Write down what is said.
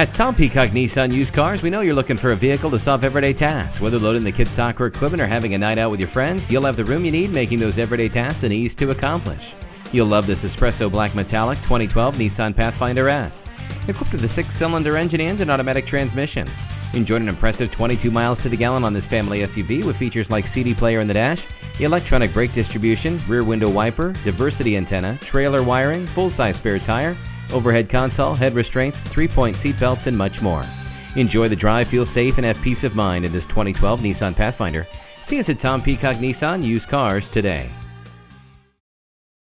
At Tom Peacock Nissan Used Cars, we know you're looking for a vehicle to solve everyday tasks. Whether loading the kids' soccer equipment or having a night out with your friends, you'll have the room you need, making those everyday tasks an ease to accomplish. You'll love this Espresso Black Metallic 2012 Nissan Pathfinder S. Equipped with a 6-cylinder engine and an automatic transmission. Enjoy an impressive 22 miles to the gallon on this family SUV with features like CD player in the dash, electronic brake distribution, rear window wiper, diversity antenna, trailer wiring, full-size spare tire, overhead console, head restraints, 3-point seat belts, and much more. Enjoy the drive, feel safe, and have peace of mind in this 2012 Nissan Pathfinder. See us at Tom Peacock Nissan Used Cars today.